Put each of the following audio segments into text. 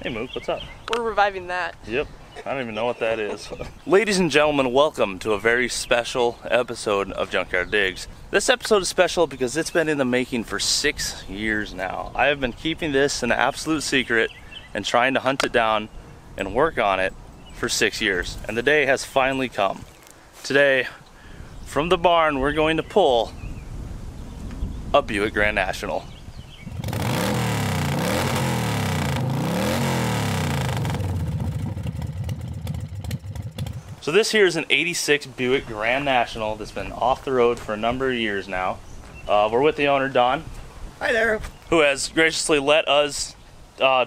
Hey Mook, what's up? We're reviving that. Yep. I don't even know what that is. Ladies and gentlemen, welcome to a very special episode of Junkyard Digs. This episode is special because it's been in the making for 6 years now. I have been keeping this an absolute secret and trying to hunt it down and work on it for 6 years. And the day has finally come. Today, from the barn, we're going to pull a Buick Grand National. So this here is an 86 Buick Grand National that's been off the road for a number of years now. We're with the owner, Don. Hi there. Who has graciously let us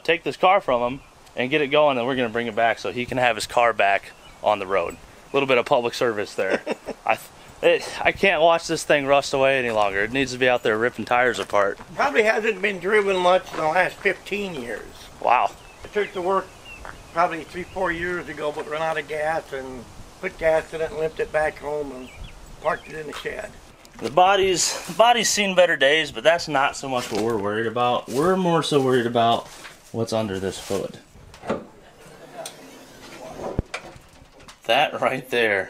take this car from him and get it going, and we're going to bring it back so he can have his car back on the road. A little bit of public service there. I can't watch this thing rust away any longer. It needs to be out there ripping tires apart. Probably hasn't been driven much in the last 15 years. Wow. I took the work probably 3-4 years ago, but ran out of gas and put gas in it and limped it back home and parked it in the shed. The body's seen better days, but that's not so much what we're worried about. We're more so worried about what's under this hood. That right there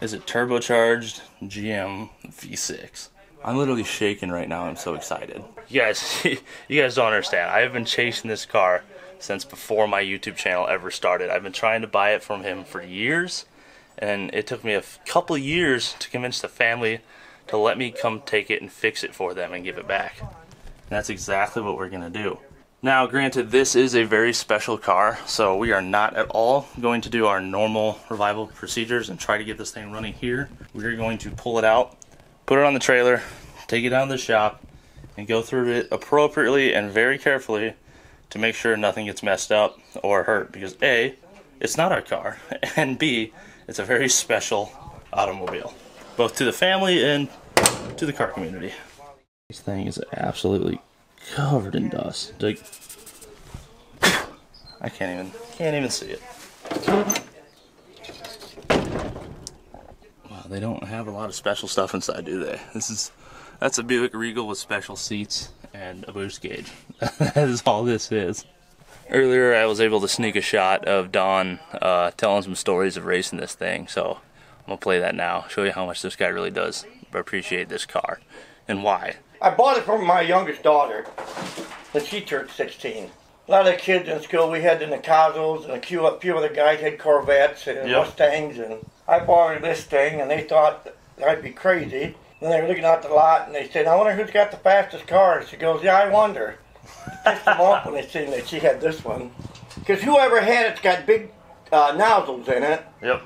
is a turbocharged GM V6. I'm literally shaking right now. I'm so excited. You guys don't understand. I have been chasing this car since before my YouTube channel ever started. I've been trying to buy it from him for years, and it took me a couple years to convince the family to let me come take it and fix it for them and give it back. And that's exactly what we're gonna do. Now, granted, this is a very special car, so we are not at all going to do our normal revival procedures and try to get this thing running here. We're going to pull it out, put it on the trailer, take it out of the shop, and go through it appropriately and very carefully to make sure nothing gets messed up or hurt, because A, it's not our car, and B, it's a very special automobile, both to the family and to the car community. This thing is absolutely covered in dust. Like, I can't even see it. Wow, they don't have a lot of special stuff inside, do they? That's a Buick Regal with special seats and a boost gauge. That is all this is. Earlier I was able to sneak a shot of Don telling some stories of racing this thing, so I'm gonna play that now, show you how much this guy really does appreciate this car and why. I bought it from my youngest daughter when she turned 16. A lot of the kids in school, we had the Nakazo's, and a few other guys had Corvettes and Mustangs, and I borrowed this thing, and they thought that I'd be crazy. And they were looking out the lot, and they said, I wonder who's got the fastest car. And she goes, yeah, I wonder. Pissed them off when they seen that she had this one. Because whoever had it's got big nozzles in it. Yep.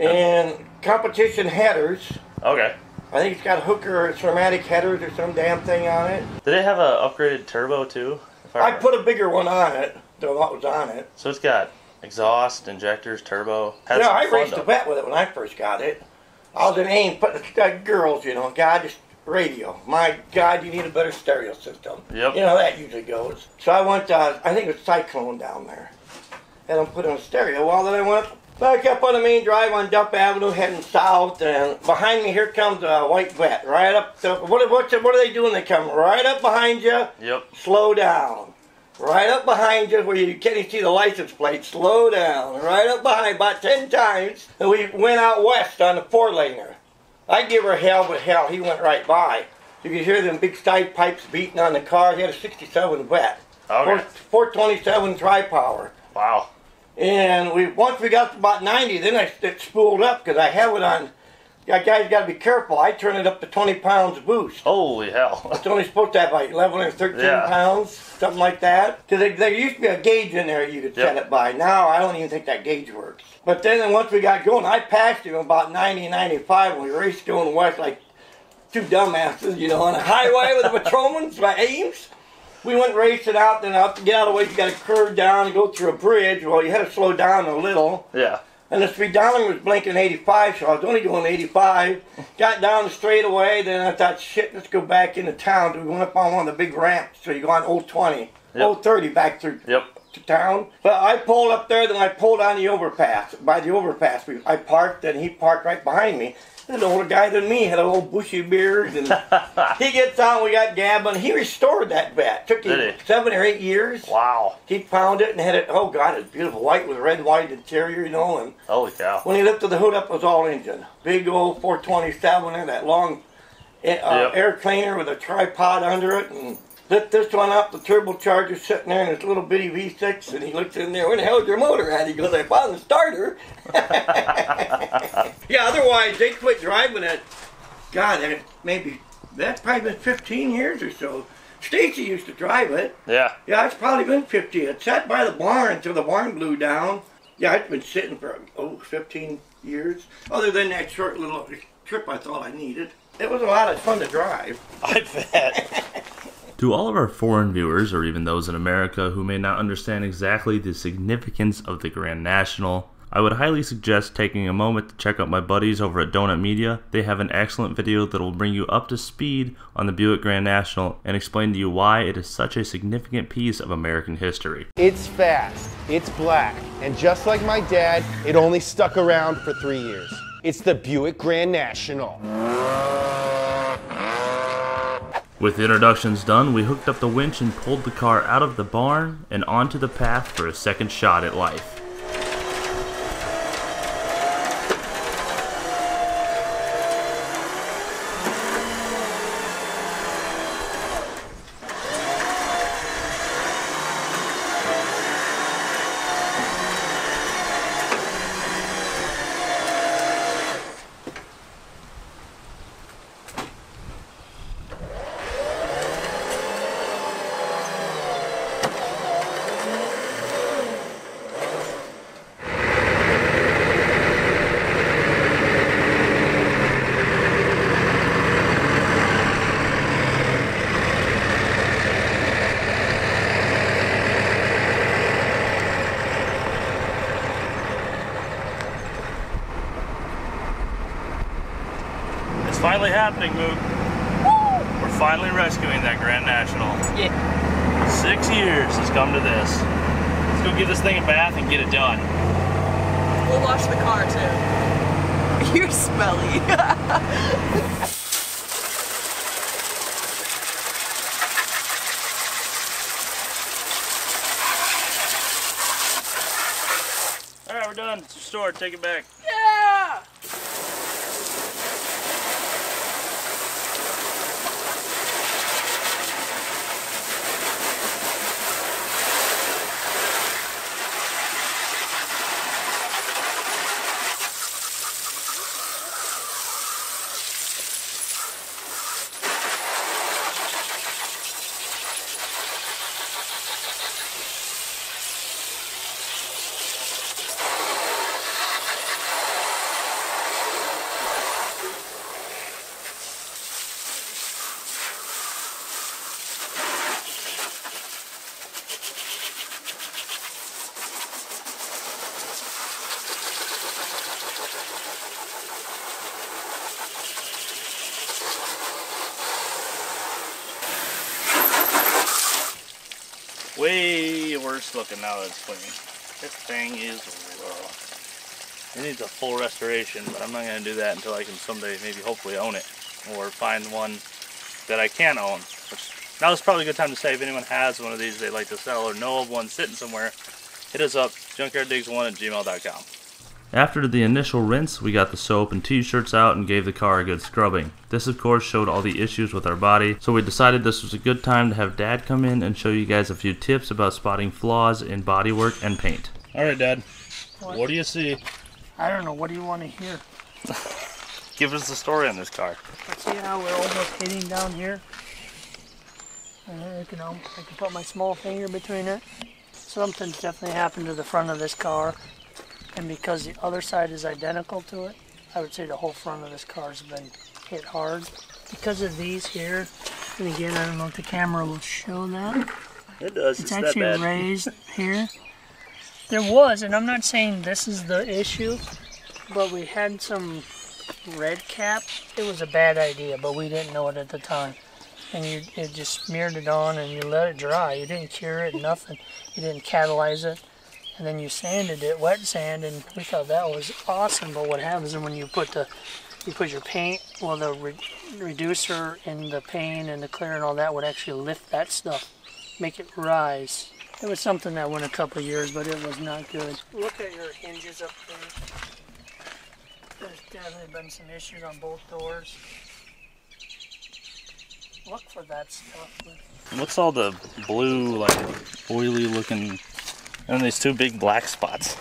And competition headers. Okay. I think it's got Hooker or cermatic headers or some damn thing on it. Did it have an upgraded turbo too? I put a bigger one on it than what was on it. So it's got exhaust, injectors, turbo. Yeah, no, I raced a vet with it when I first got it. I was in Ames, but girls, you know, God, just radio. My God, you need a better stereo system. Yep. You know, that usually goes. So I went, I think it was Cyclone down there. And I put on a stereo. Well, then I went back up on the main drive on Duff Avenue, heading south. And behind me, here comes a white vet. Right up, what are they doing? They come right up behind you. Yep. Slow down. Right up behind you, where you can't even see the license plate. Slow down. Right up behind, about 10 times. And we went out west on the 4-laner. I give her hell, but hell, he went right by. You could hear them big side pipes beating on the car. He had a 67 Vet. Okay. 427 tri-power. Wow. And once we got to about 90, then it spooled up, because I have it on. Yeah, guys, got to be careful. I turn it up to 20 pounds boost. Holy hell. It's only supposed to have like 11 or 13 pounds, something like that. Because there used to be a gauge in there you could set it by. Now, I don't even think that gauge works. But then once we got going, I passed him about 90, 95 when we raced going west like two dumbasses, you know, on a highway with the patrolmen by Ames. We went racing out, then out to get out of the way, you got to curve down and go through a bridge. Well, you had to slow down a little. Yeah. And the speedometer was blinking 85, so I was only going 85. Got down the straightaway, then I thought, shit, let's go back into town. We went up on one of the big ramps, so you go on old 20, old 30 back through to town. But I pulled up there, then I pulled on the overpass. By the overpass, I parked, and he parked right behind me. An older guy than me, had a little bushy beard, and he gets on, we got gabbing. He restored that bat. Took him 7 or 8 years. Wow. He found it and had it, oh God, it's beautiful, white with red, white interior, you know. And holy cow. When he lifted the hood up, it was all engine. Big old 427 in that long air cleaner with a tripod under it, and lift this one up, the turbocharger's sitting there in this little bitty V6, and he looks in there, where the hell's your motor at? He goes, I found the starter. Yeah, otherwise they quit driving it. God, that's probably been 15 years or so. Stacy used to drive it. Yeah. Yeah, it's probably been 15. It sat by the barn until the barn blew down. Yeah, it's been sitting for 15 years. Other than that short little trip I thought I needed. It was a lot of fun to drive. I bet. To all of our foreign viewers, or even those in America who may not understand exactly the significance of the Grand National, I would highly suggest taking a moment to check out my buddies over at Donut Media. They have an excellent video that will bring you up to speed on the Buick Grand National and explain to you why it is such a significant piece of American history. It's fast, it's black, and just like my dad, it only stuck around for 3 years. It's the Buick Grand National. With introductions done, we hooked up the winch and pulled the car out of the barn and onto the path for a second shot at life. Finally happening, Mook. Woo! We're finally rescuing that Grand National. Yeah. 6 years has come to this. Let's go give this thing a bath and get it done. We'll wash the car too. You're smelly. All right, we're done. It's restored. Take it back. Yeah. Way worse looking now that it's clean. This thing is raw. It needs a full restoration, but I'm not going to do that until I can someday maybe hopefully own it or find one that I can own. Which, now is probably a good time to say if anyone has one of these they'd like to sell or know of one sitting somewhere, hit us up, junkyarddigs1@gmail.com. After the initial rinse, we got the soap and t-shirts out and gave the car a good scrubbing. This of course showed all the issues with our body, so we decided this was a good time to have Dad come in and show you guys a few tips about spotting flaws in bodywork and paint. Alright Dad, what do you see? I don't know, what do you want to hear? Give us the story on this car. See how we're almost hitting down here? I can put my small finger between it. Something's definitely happened to the front of this car. And because the other side is identical to it, I would say the whole front of this car has been hit hard. Because of these here, and again, I don't know if the camera will show that. It does. It's actually that bad. Raised here. There was, and I'm not saying this is the issue, but we had some red cap. It was a bad idea, but we didn't know it at the time. And it just smeared it on and you let it dry. You didn't cure it, nothing. You didn't catalyze it. And then you sanded it, wet sand, and we thought that was awesome. But what happens when you put the you put your paint, well, the reducer and the paint and the clear and all that would actually lift that stuff, make it rise. It was something that went a couple years, but it was not good. Look at your hinges up there. There's definitely been some issues on both doors. Look for that stuff. What's all the blue, like, oily looking, and these two big black spots?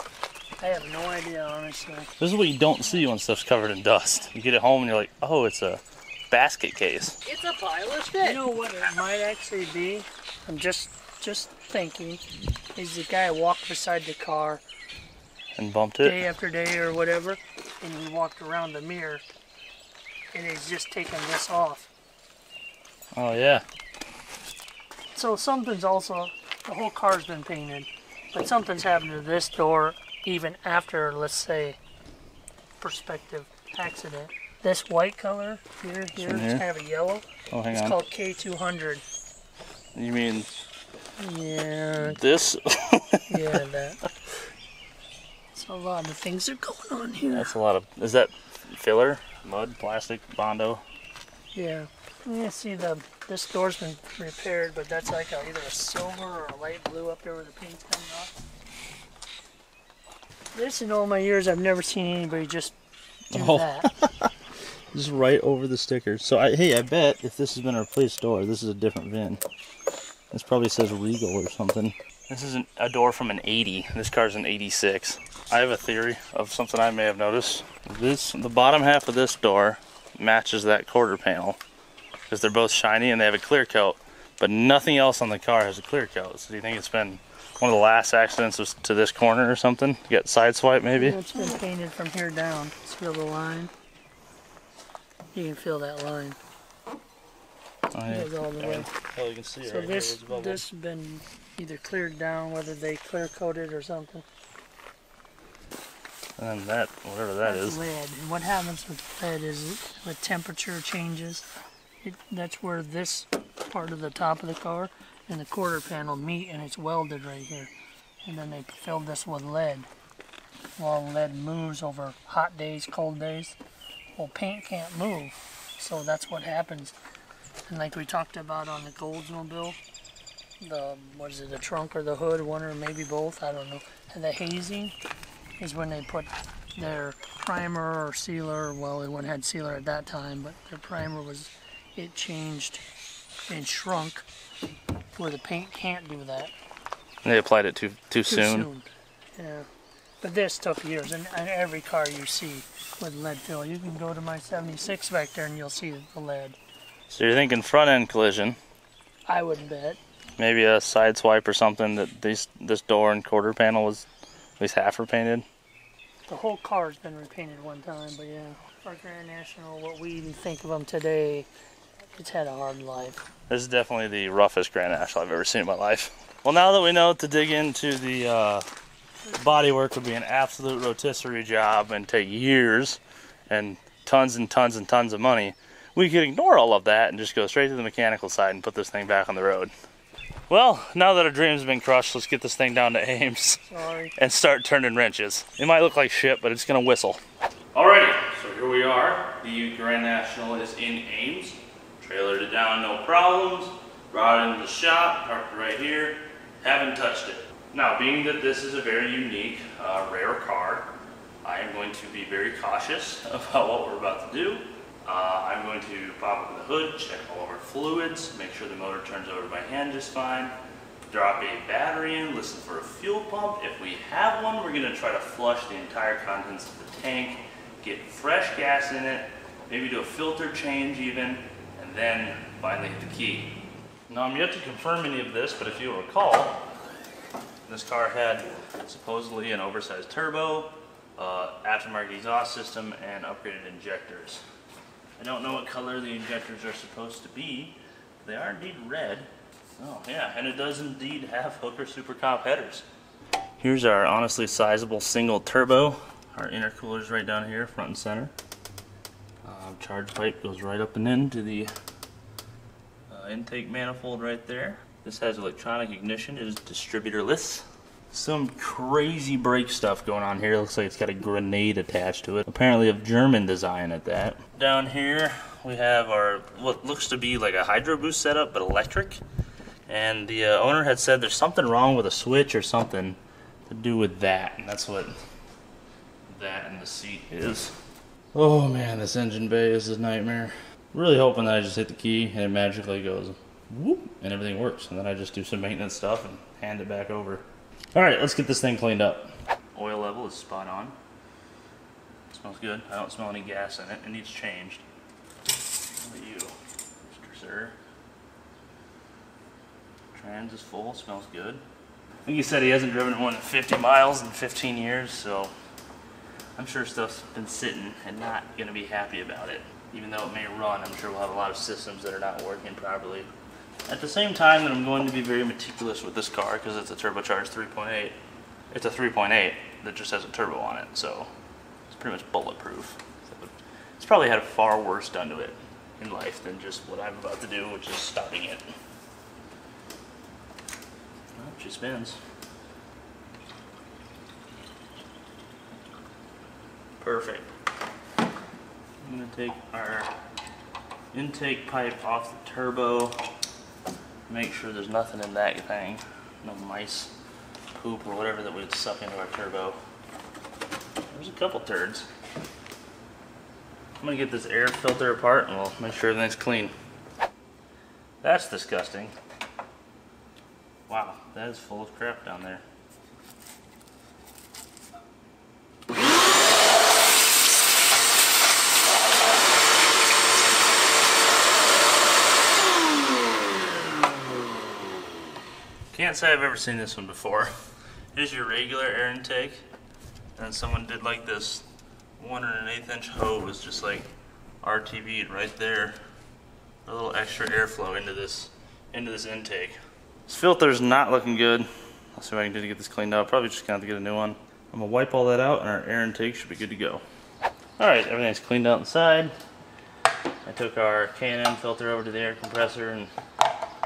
I have no idea, honestly. This is what you don't see when stuff's covered in dust. You get it home and you're like, oh, it's a basket case. It's a pile of shit. You know what it might actually be? I'm just thinking, is the guy walked beside the car and bumped it day after day or whatever, and he walked around the mirror and he's just taking this off. Oh yeah. So something's also, the whole car's been painted, but something's happened to this door. Even after, let's say, prospective accident. This white color here, it's kind of a yellow. Oh, hang on. It's called K200. You mean... yeah. This? Yeah, that. It's a lot of things that are going on here. That's a lot of... is that filler? Mud? Plastic? Bondo? Yeah. You see this door's been repaired, but that's like either a silver or a light blue up there where the paint's coming off. This, in all my years, I've never seen anybody just do that. Just right over the sticker. So, hey, I bet if this has been a replaced door, this is a different VIN. This probably says Regal or something. This isn't a door from an 80. This car's an 86. I have a theory of something I may have noticed. The bottom half of this door matches that quarter panel because they're both shiny and they have a clear coat, but nothing else on the car has a clear coat. So, do you think it's been one of the last accidents was to this corner or something? You got sideswipe maybe? It's been painted from here down. Let's feel the line. You can feel that line. Oh, yeah. It goes all the way. Oh, you can see it so right here. This has been either cleared down, whether they clear coated or something. And then that, whatever that is. Lead. And what happens with lead is with temperature changes, that's where this part of the top of the car and the quarter panel meet, and it's welded right here. And then they filled this with lead. While lead moves over hot days, cold days, well, paint can't move. So that's what happens. And like we talked about on the Goldsmobile, the trunk or the hood, one or maybe both, I don't know. And the hazing is when they put their primer or sealer, well, it wouldn't had sealer at that time, but their primer was, it changed and shrunk where the paint can't do that. They applied it too soon. Yeah, but this took years, and every car you see with lead fill, you can go to my 76 back there and you'll see the lead. So you're thinking front end collision? I would bet. Maybe a side swipe or something, that this door and quarter panel was at least half repainted. The whole car's been repainted one time, but yeah, our Grand National, what we even think of them today, it's had a hard life. This is definitely the roughest Grand National I've ever seen in my life. Well, now that we know to dig into the body work would be an absolute rotisserie job and take years and tons and tons of money, we could ignore all of that and just go straight to the mechanical side and put this thing back on the road. Well, now that our dreams have been crushed, let's get this thing down to Ames and start turning wrenches. It might look like shit, but it's gonna whistle. Alrighty, so here we are. The Grand National is in Ames. Trailered it down, no problems. Brought it into the shop, parked it right here. Haven't touched it. Now, being that this is a very unique, rare car, I am going to be very cautious about what we're about to do. I'm going to pop open the hood, check all of our fluids, make sure the motor turns over by hand just fine, drop a battery in, listen for a fuel pump. If we have one, we're going to try to flush the entire contents of the tank, get fresh gas in it, maybe do a filter change even, then finally hit the key. Now, I'm yet to confirm any of this, but if you'll recall, this car had supposedly an oversized turbo, aftermarket exhaust system, and upgraded injectors. I don't know what color the injectors are supposed to be. They are indeed red. Oh yeah, and it does indeed have Hooker Super Comp headers. Here's our honestly sizable single turbo. Our intercooler's right down here, front and center. Charge pipe goes right up and into the intake manifold right there. This has electronic ignition. It is distributorless. Some crazy brake stuff going on here. It looks like it's got a grenade attached to it. Apparently of German design at that. Down here we have our what looks to be like a hydro boost setup, but electric. And the owner had said there's something wrong with a switch or something to do with that. And that's what that in the seat is. Oh man, this engine bay is a nightmare. Really hoping that I just hit the key and it magically goes whoop and everything works. And then I just do some maintenance stuff and hand it back over. All right, let's get this thing cleaned up. Oil level is spot on. It smells good. I don't smell any gas in it. It needs changed. How about you, Mr. Sir? Trans is full. Smells good. I think he said he hasn't driven more than 50 miles in 15 years, so I'm sure stuff's been sitting and not going to be happy about it. Even though it may run, I'm sure we'll have a lot of systems that are not working properly. At the same time that I'm going to be very meticulous with this car, because it's a turbocharged 3.8, it's a 3.8 that just has a turbo on it, so it's pretty much bulletproof. So it's probably had far worse done to it in life than just what I'm about to do, which is stopping it. Well, she spins. Perfect. I'm going to take our intake pipe off the turbo. Make sure there's nothing in that thing, no mice, poop, or whatever that would suck into our turbo. There's a couple turds. I'm gonna get this air filter apart and we'll make sure everything's clean. That's disgusting. Wow, that is full of crap down there. Can't say I've ever seen this one before. Here's your regular air intake, and someone did like this 1 1/8 inch hose, just like RTV'd right there. A little extra airflow into this intake. This filter's not looking good. I'll see what I can do to get this cleaned up. Probably just gonna have to get a new one. I'm gonna wipe all that out, and our air intake should be good to go. All right, everything's cleaned out inside. I took our K&N filter over to the air compressor and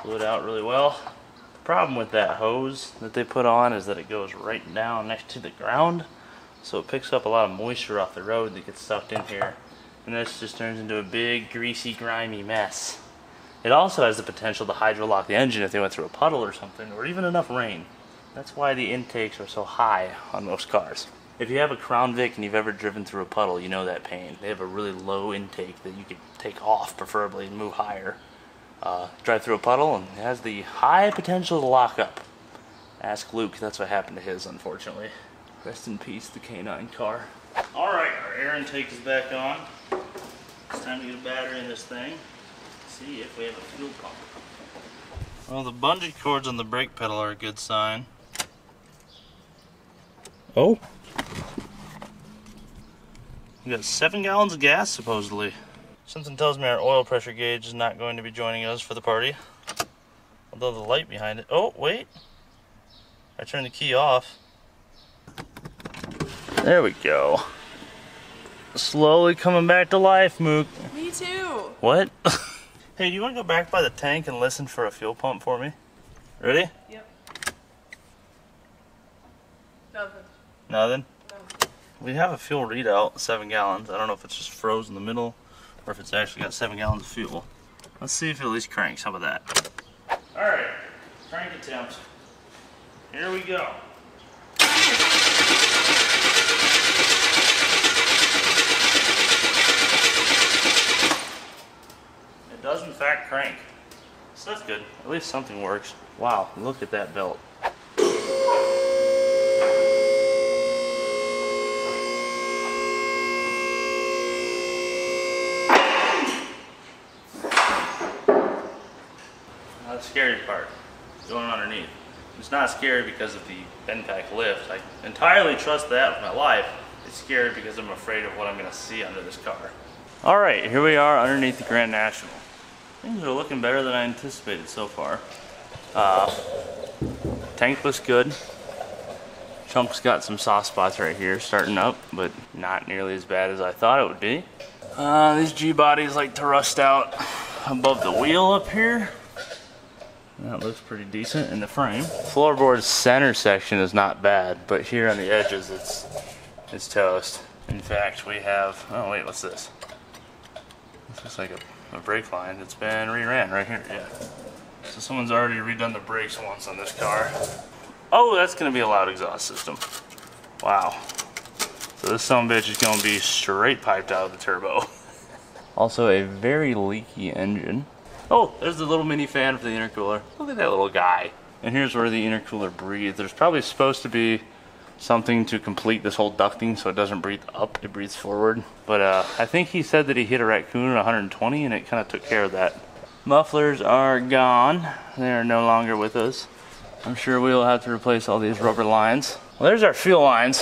blew it out really well. Problem with that hose that they put on is that it goes right down next to the ground, so it picks up a lot of moisture off the road that gets sucked in here, and this just turns into a big greasy grimy mess. It also has the potential to hydrolock the engine if they went through a puddle or something, or even enough rain. That's why the intakes are so high on most cars. If you have a Crown Vic and you've ever driven through a puddle, you know that pain. They have a really low intake that you could take off, preferably, and move higher. Drive through a puddle, and it has the high potential to lock up. Ask Luke, that's what happened to his, unfortunately. Rest in peace, the K9 car. Alright, our air intake is back on. It's time to get a battery in this thing. See if we have a fuel pump. Well, the bungee cords on the brake pedal are a good sign. Oh. We got 7 gallons of gas, supposedly. Something tells me our oil pressure gauge is not going to be joining us for the party. Although the light behind it... Oh, wait. I turned the key off. There we go. Slowly coming back to life, Mook. Me too. What? Hey, do you want to go back by the tank and listen for a fuel pump for me? Ready? Yep. Nothing. Nothing? Nothing. We have a fuel readout, 7 gallons. I don't know if it's just froze in the middle, or if it's actually got 7 gallons of fuel. Let's see if it at least cranks. How about that? All right, crank attempt. Here we go. It does in fact crank, so that's good. At least something works. Wow, look at that belt. Scary part going underneath. It's not scary because of the bend pack lift. I entirely trust that with my life. It's scary because I'm afraid of what I'm going to see under this car. All right, here we are underneath the Grand National. Things are looking better than I anticipated so far. Tank looks good. Chunk's got some soft spots right here starting up, but not nearly as bad as I thought it would be. These G-bodies like to rust out above the wheel up here. That looks pretty decent in the frame. Floorboard's center section is not bad, but here on the edges it's toast. In fact, we have, oh wait, what's this? This looks like a brake line that's been re-ran right here, yeah. So someone's already redone the brakes once on this car. Oh, that's gonna be a loud exhaust system. Wow. So this sumbitch is gonna be straight piped out of the turbo. Also a very leaky engine. Oh, there's the little mini fan for the intercooler. Look at that little guy. And here's where the intercooler breathes. There's probably supposed to be something to complete this whole ducting so it doesn't breathe up, it breathes forward. But I think he said that he hit a raccoon at 120 and it kind of took care of that. Mufflers are gone. They are no longer with us. I'm sure we'll have to replace all these rubber lines. Well, there's our fuel lines.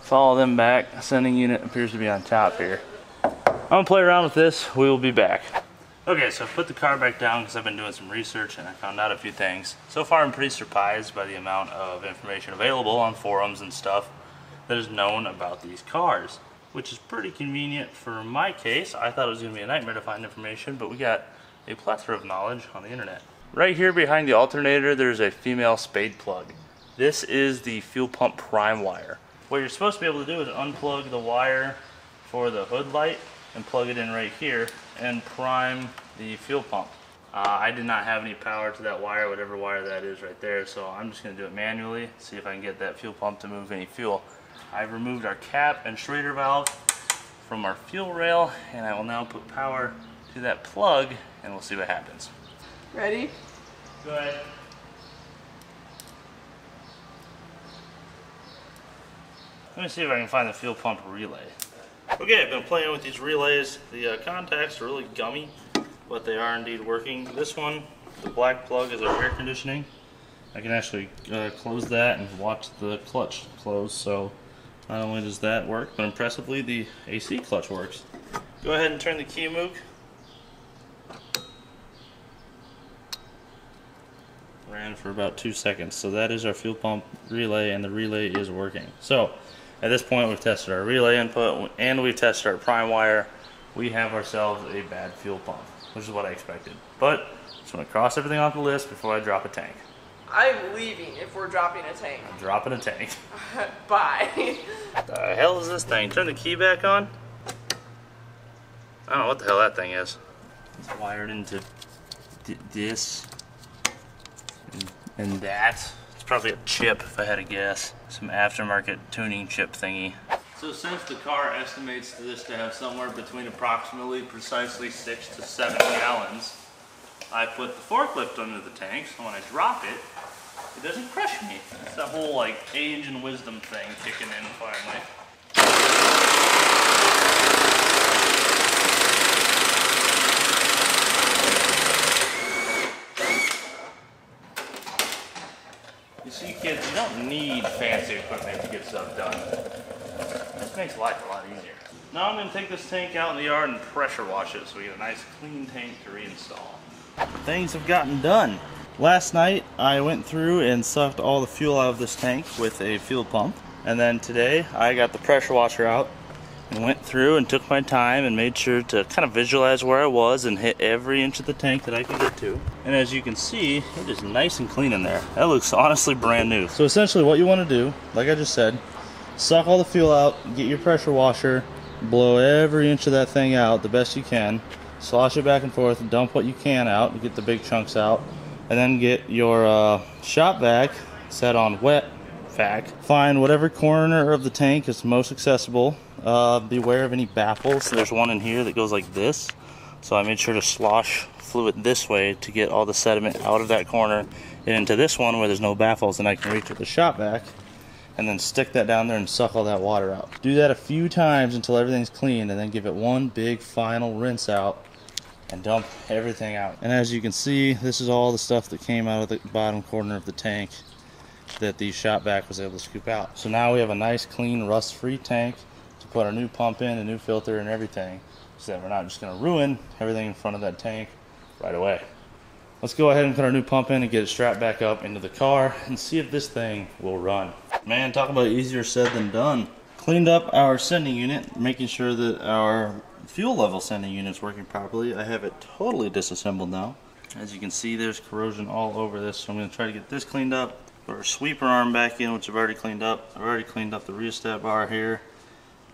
Follow them back. Ascending unit appears to be on top here. I'm gonna play around with this. We will be back. Okay, so I put the car back down because I've been doing some research and I found out a few things. So far I'm pretty surprised by the amount of information available on forums and stuff that is known about these cars, which is pretty convenient for my case. I thought it was going to be a nightmare to find information, but we got a plethora of knowledge on the internet. Right here behind the alternator there's a female spade plug. This is the fuel pump prime wire. What you're supposed to be able to do is unplug the wire for the hood light and plug it in right here and prime the fuel pump. I did not have any power to that wire, whatever wire that is right there, so I'm just gonna do it manually, see if I can get that fuel pump to move any fuel. I've removed our cap and Schrader valve from our fuel rail, and I will now put power to that plug, and we'll see what happens. Ready? Go ahead. Let me see if I can find the fuel pump relay. Okay, I've been playing with these relays. The contacts are really gummy, but they are indeed working. This one, the black plug, is our air conditioning. I can actually close that and watch the clutch close, so not only does that work, but impressively the AC clutch works. Go ahead and turn the key, Mook. Ran for about 2 seconds, so that is our fuel pump relay, and the relay is working. So, at this point we've tested our relay input and we've tested our prime wire. We have ourselves a bad fuel pump, which is what I expected. But just want to cross everything off the list before I drop a tank. I'm leaving if we're dropping a tank. I'm dropping a tank. Bye. The hell is this thing? Turn the key back on? I don't know what the hell that thing is. It's wired into this and that. Probably a chip, if I had to guess. Some aftermarket tuning chip thingy. So since the car estimates this to have somewhere between approximately precisely 6 to 7 gallons, I put the forklift under the tank, so when I drop it, it doesn't crush me. It's that whole like age and wisdom thing kicking in finally. See, kids, you don't need fancy equipment to get stuff done. This makes life a lot easier. Now I'm going to take this tank out in the yard and pressure wash it so we get a nice clean tank to reinstall. Things have gotten done. Last night I went through and sucked all the fuel out of this tank with a fuel pump. And then today I got the pressure washer out and went through and took my time and made sure to kind of visualize where I was and hit every inch of the tank that I could get to. And as you can see, it is nice and clean in there. That looks honestly brand new. So essentially what you want to do, like I just said, suck all the fuel out, get your pressure washer, blow every inch of that thing out the best you can, slosh it back and forth, and dump what you can out and get the big chunks out, and then get your shop vac set on wet vac. Find whatever corner of the tank is most accessible. Beware of any baffles. There's one in here that goes like this, so I made sure to slosh fluid this way to get all the sediment out of that corner and into this one where there's no baffles, and I can reach with the shop vac and then stick that down there and suck all that water out. Do that a few times until everything's clean, and then give it one big final rinse out and dump everything out. And as you can see, this is all the stuff that came out of the bottom corner of the tank that the shop vac was able to scoop out. So now we have a nice clean rust-free tank. Put our new pump in, a new filter and everything, so that we're not just going to ruin everything in front of that tank right away. Let's go ahead and put our new pump in and get it strapped back up into the car and see if this thing will run. Man, talk about easier said than done. Cleaned up our sending unit, making sure that our fuel level sending unit is working properly. I have it totally disassembled now. As you can see, there's corrosion all over this, so I'm going to try to get this cleaned up. Put our sweeper arm back in, which I've already cleaned up. I've already cleaned up the rheostat bar here.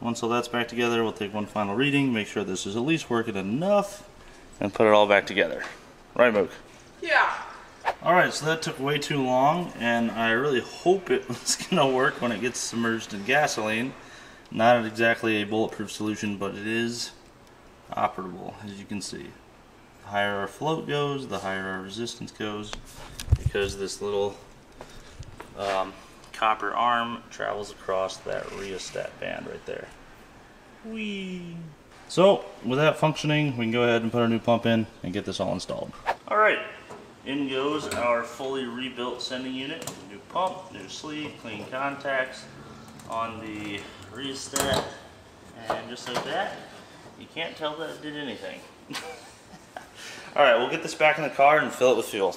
Once all that's back together, we'll take one final reading, make sure this is at least working enough, and put it all back together. Right, Mook? Yeah. Alright, so that took way too long, and I really hope it was going to work when it gets submerged in gasoline. Not exactly a bulletproof solution, but it is operable, as you can see. The higher our float goes, the higher our resistance goes, because this little copper arm travels across that rheostat band right there. Whee! So, with that functioning, we can go ahead and put our new pump in and get this all installed. Alright, in goes our fully rebuilt sending unit. New pump, new sleeve, clean contacts on the rheostat, and just like that, you can't tell that it did anything. Alright, we'll get this back in the car and fill it with fuel.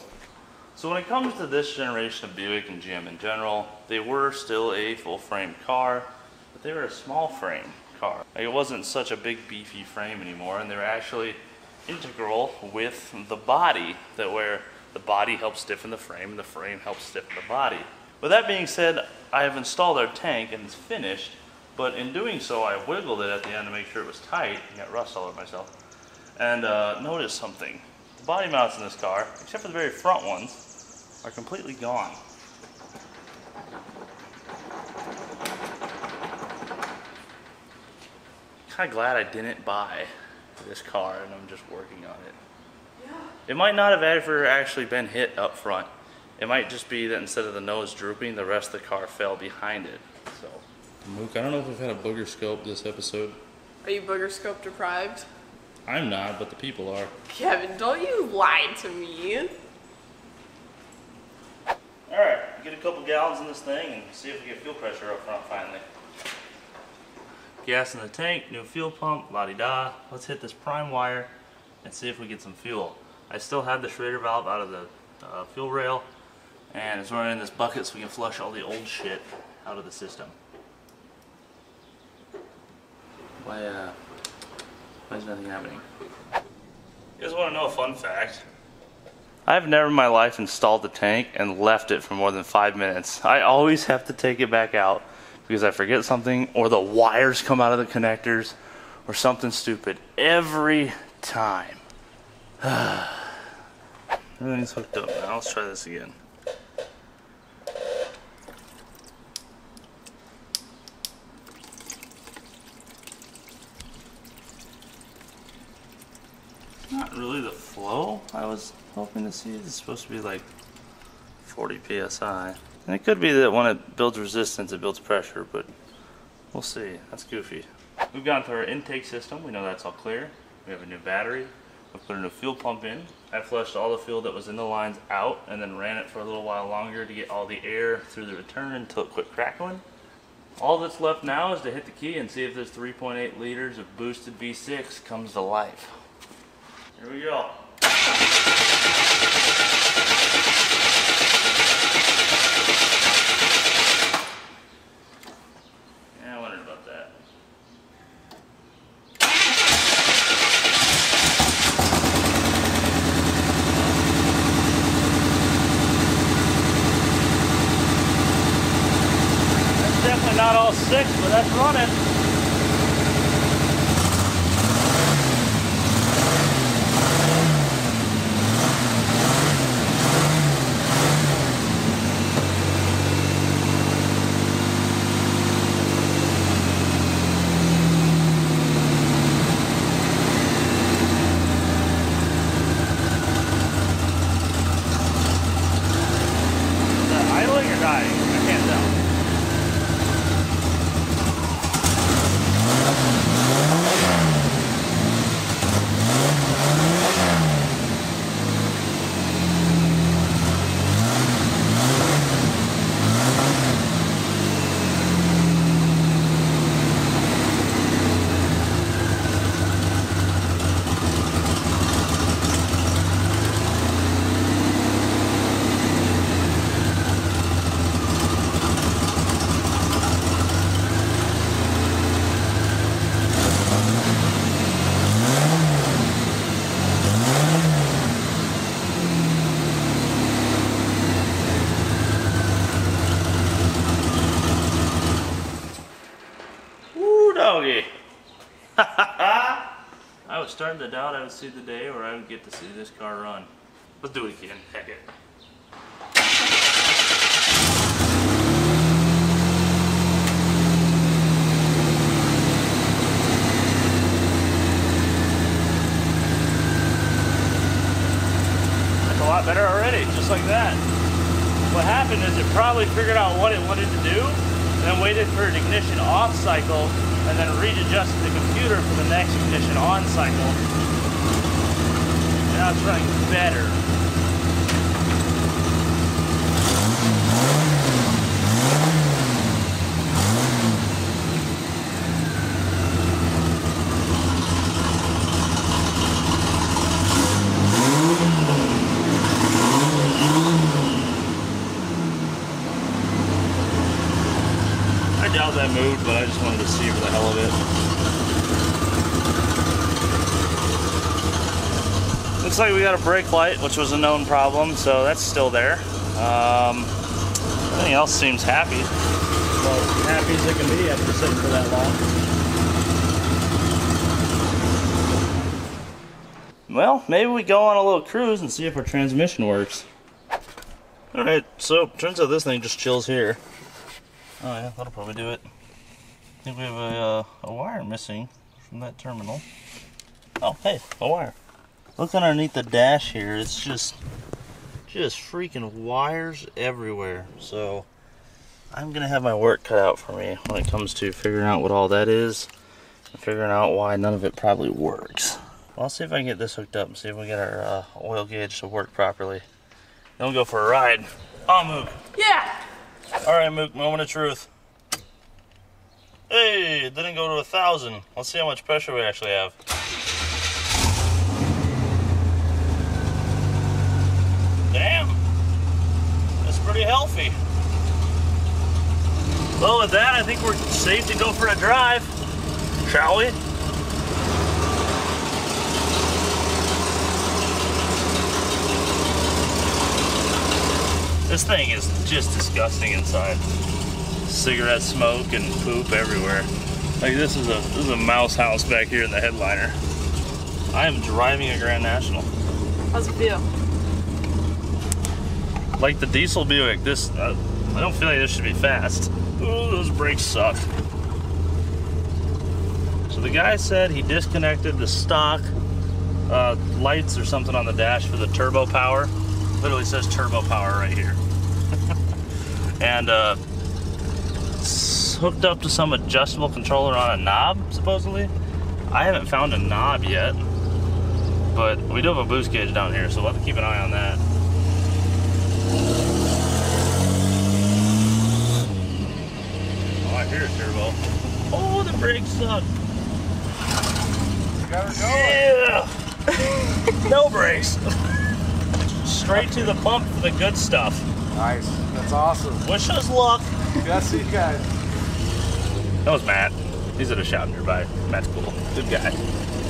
So when it comes to this generation of Buick and GM in general, they were still a full-frame car, but they were a small-frame car. Like, it wasn't such a big, beefy frame anymore, and they were actually integral with the body, that where the body helps stiffen the frame, and the frame helps stiffen the body. With that being said, I have installed our tank, and it's finished, but in doing so, I wiggled it at the end to make sure it was tight. I got rust all over myself. And noticed something. The body mounts in this car, except for the very front ones, are completely gone. Kind of glad I didn't buy this car and I'm just working on it. Yeah. It might not have ever actually been hit up front. It might just be that instead of the nose drooping, the rest of the car fell behind it. So, Mook, I don't know if we've had a booger scope this episode. Are you booger scope deprived? I'm not, but the people are. Kevin, don't you lie to me. Alright, get a couple gallons in this thing and see if we get fuel pressure up front finally. Gas in the tank, new fuel pump, la-di-da. Let's hit this prime wire and see if we get some fuel. I still have the Schrader valve out of the fuel rail, and it's running in this bucket so we can flush all the old shit out of the system. Why is nothing happening? You guys want to know a fun fact? I've never in my life installed the tank and left it for more than 5 minutes. I always have to take it back out because I forget something, or the wires come out of the connectors, or something stupid. Every time. Everything's hooked up now. Let's try this again. Not really the flow I was hoping to see. It's supposed to be like 40 psi. And it could be that when it builds resistance, it builds pressure, but we'll see. That's goofy. We've gone through our intake system. We know that's all clear. We have a new battery. We've put a new fuel pump in. I flushed all the fuel that was in the lines out and then ran it for a little while longer to get all the air through the return until it quit crackling. All that's left now is to hit the key and see if this 3.8 liters of boosted V6 comes to life. Here we go. Yeah, I wondered about that. That's definitely not all six, but that's running. I can't tell. doggy. I was starting to doubt I would see the day where I would get to see this car run. Let's do it again. Heck it. That's a lot better already, just like that. What happened is it probably figured out what it wanted to do, and then waited for an ignition off cycle, and then readjusted the computer for the next ignition on cycle. And now it's running better. That moved, but I just wanted to see for the hell of it. Looks like we got a brake light, which was a known problem, so that's still there. Everything else seems happy. Well, as happy as it can be after sitting for that long. Well, maybe we go on a little cruise and see if our transmission works. Alright, so turns out this thing just chills here. Oh yeah, that'll probably do it. I think we have a wire missing from that terminal. Oh, hey, a wire. Look underneath the dash here. It's just freaking wires everywhere. So I'm gonna have my work cut out for me when it comes to figuring out what all that is and figuring out why none of it probably works. Well, I'll see if I can get this hooked up and see if we get our oil gauge to work properly. Then we'll go for a ride. Oh, Mook. Yeah. All right, Mook, moment of truth. Hey, it didn't go to 1,000. Let's see how much pressure we actually have. Damn, that's pretty healthy. Well, with that, I think we're safe to go for a drive, shall we? This thing is just disgusting inside. Cigarette smoke and poop everywhere. Like this is a mouse house back here in the headliner. I am driving a Grand National. How's it feel? Like the diesel Buick, this I don't feel like this should be fast. Ooh, those brakes suck. So the guy said he disconnected the stock lights or something on the dash for the turbo power. Literally says turbo power right here. And it's hooked up to some adjustable controller on a knob, supposedly. I haven't found a knob yet, but we do have a boost gauge down here, so we'll have to keep an eye on that. Oh, I hear a turbo. Oh, the brakes suck. You got her going. Yeah. No brakes. Straight to the pump for the good stuff. Nice. That's awesome. Wish us luck. Yes, you guys. That was Matt. He's at a shop nearby. Matt's cool. Good guy.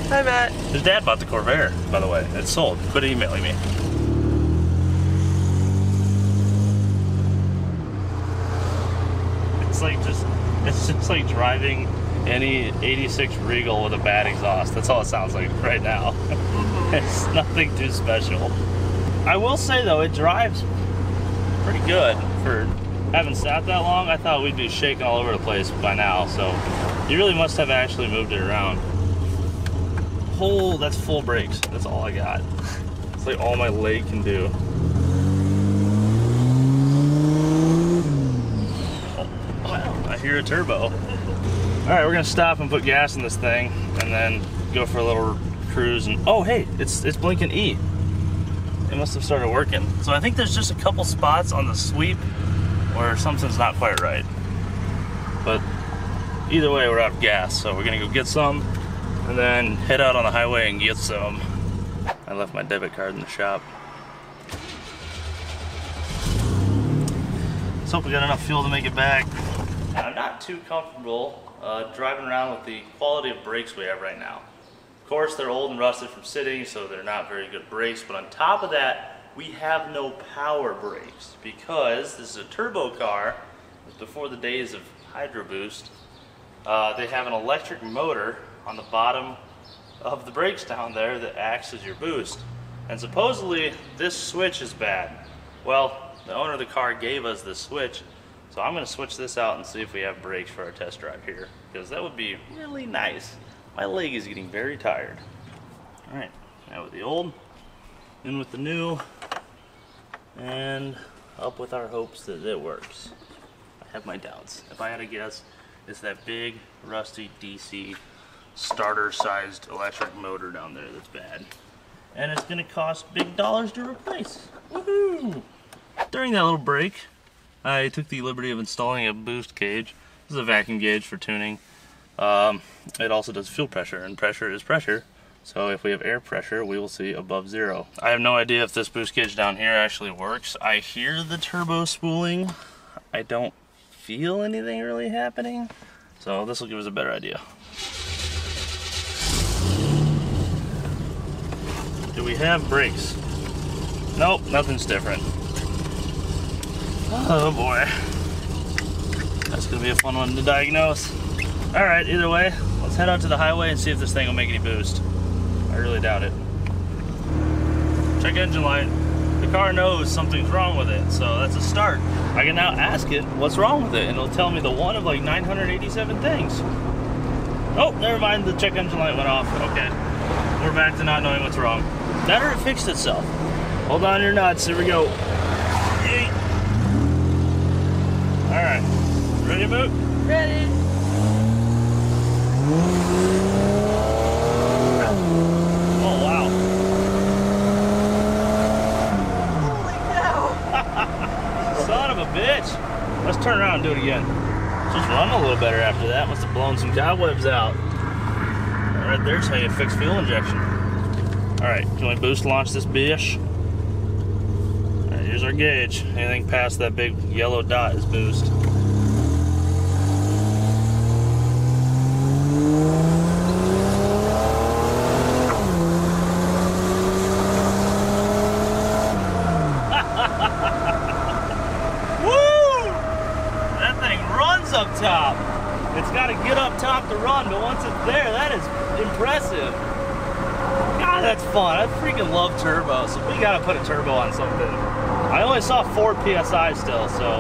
Hi, Matt. His dad bought the Corvair, by the way. It's sold. Quit emailing me. It's just like driving any '86 Regal with a bad exhaust. That's all it sounds like right now. It's nothing too special. I will say though, it drives pretty good for having sat that long. I thought we'd be shaking all over the place by now, so you really must have actually moved it around. Oh, that's full brakes. That's all I got. It's like all my leg can do. Oh, wow, I hear a turbo. All right, we're gonna stop and put gas in this thing and then go for a little cruise and, oh hey, it's blinking E. It must have started working. So I think there's just a couple spots on the sweep where something's not quite right. But either way, we're out of gas, so we're gonna go get some and then head out on the highway and get some. I left my debit card in the shop. Let's hope we got enough fuel to make it back. I'm not too comfortable driving around with the quality of brakes we have right now. Of course, they're old and rusted from sitting, so they're not very good brakes, but on top of that, we have no power brakes because this is a turbo car. It was before the days of Hydro Boost, They have an electric motor on the bottom of the brakes down there that acts as your boost. And supposedly this switch is bad. Well, the owner of the car gave us this switch, so I'm gonna switch this out and see if we have brakes for our test drive here, because that would be really nice. My leg is getting very tired. All right, now with the old, in with the new, and up with our hopes that it works. I have my doubts. If I had to guess, it's that big, rusty DC starter-sized electric motor down there that's bad. And it's gonna cost big dollars to replace. Woohoo! During that little break, I took the liberty of installing a boost gauge. This is a vacuum gauge for tuning. It also does fuel pressure, and pressure is pressure. So if we have air pressure, we will see above zero. I have no idea if this boost gauge down here actually works. I hear the turbo spooling. I don't feel anything really happening. So this will give us a better idea. Do we have brakes? Nope, nothing's different. Oh boy. That's gonna be a fun one to diagnose. All right, either way, let's head out to the highway and see if this thing will make any boost. I really doubt it. Check engine light. The car knows something's wrong with it, so that's a start. I can now ask it what's wrong with it, and it'll tell me the one of like 987 things. Oh, never mind, the check engine light went off. Okay, we're back to not knowing what's wrong. That or it fixed itself. Hold on to your nuts, here we go. Yeet. All right, ready to move? Ready. Oh wow. Holy cow. Son of a bitch. Let's turn around and do it again. Just run a little better after that. Must have blown some cobwebs out. Alright, there's how you fix fuel injection. Alright, can we boost launch this bitch? Alright, here's our gauge. Anything past that big yellow dot is boost. Turbo, so we gotta put a turbo on something. I only saw 4 PSI still, so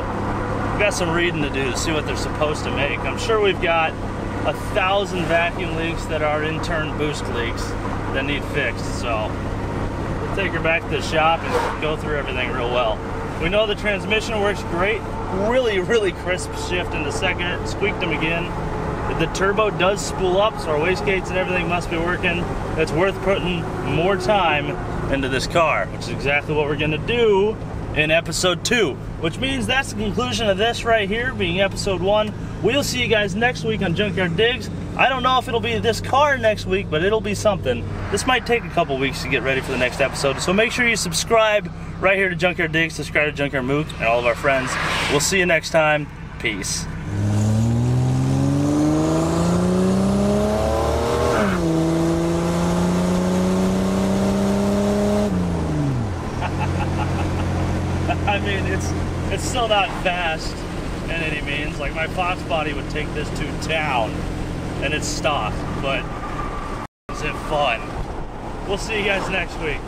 we've got some reading to do to see what they're supposed to make. I'm sure we've got 1,000 vacuum leaks that are in turn boost leaks that need fixed, so we'll take her back to the shop and go through everything real well. We know the transmission works great. Really, really crisp shift in the second. Squeaked them again. The turbo does spool up, so our wastegates and everything must be working. It's worth putting more time into this car, which is exactly what we're gonna do in episode 2, which means that's the conclusion of this right here, being episode 1. We'll see you guys next week on Junkyard Digs. I don't know if it'll be this car next week, but it'll be something. This might take a couple weeks to get ready for the next episode, so make sure you subscribe right here to Junkyard Digs, subscribe to Junkyard Mook and all of our friends. We'll see you next time. Peace. It's still not fast in any means. Like, my Fox body would take this to town, and it's stock, but is it fun? We'll see you guys next week.